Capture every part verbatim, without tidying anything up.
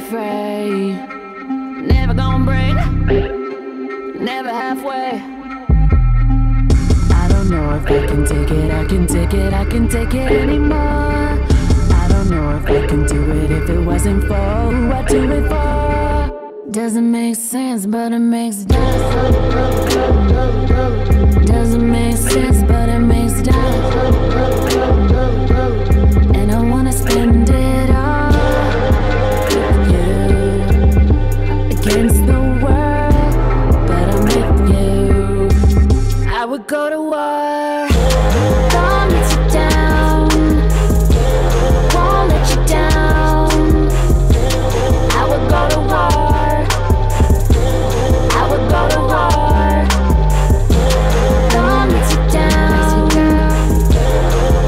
afraid. Never gonna break, never halfway. I don't know if I can take it, I can take it, I can take it anymore. I don't know if I can do it, if it wasn't for who I'd do it for. Doesn't make sense, but it makes sense. Doesn't make sense, but it makes sense. And I wanna spend it against the world, but I'm with you. I would go to war. Don't let you down, won't let you down. I would go to war, I would go to war. Don't let you down,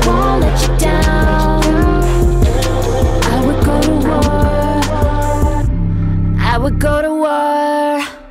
won't let you down. I would go to war, I would go to war.